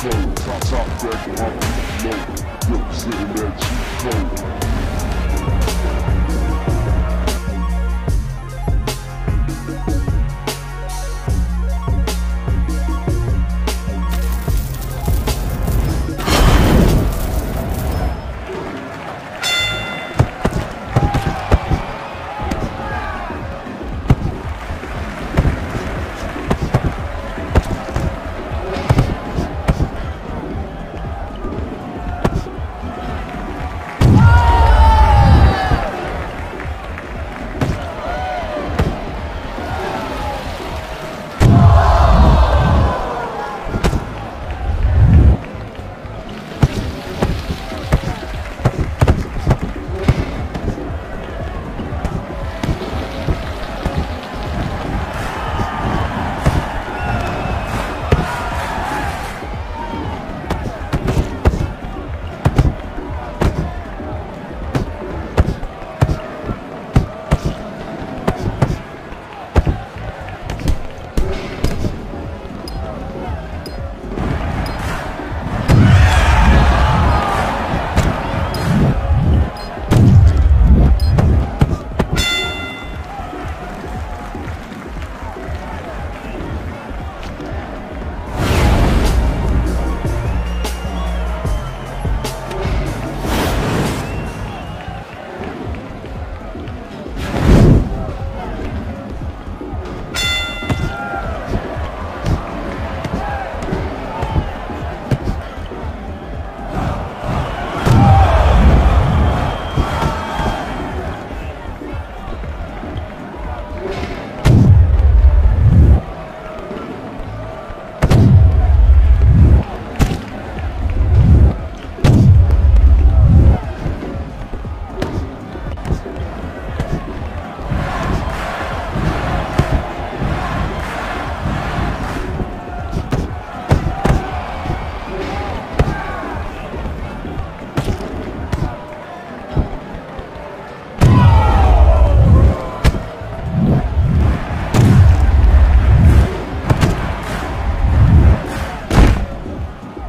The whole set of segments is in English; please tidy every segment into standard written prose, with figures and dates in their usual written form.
cold. Top cracker, I'm low. Representing that G code.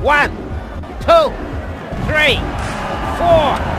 One, two, three, four.